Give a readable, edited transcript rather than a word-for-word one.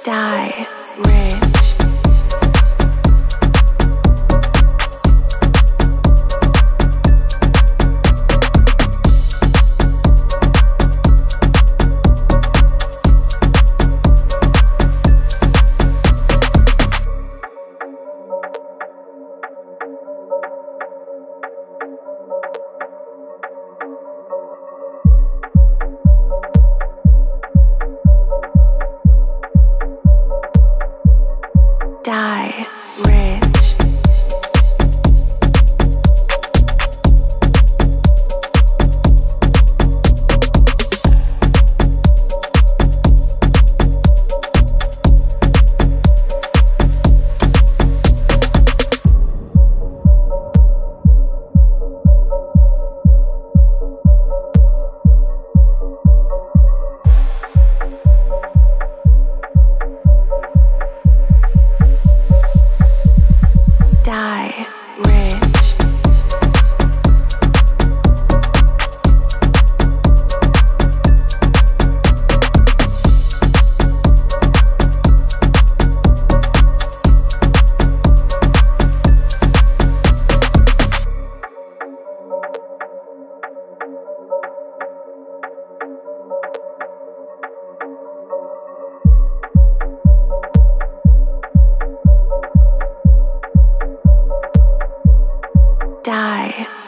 Die Rich. Die Rich. Die Rich. Die.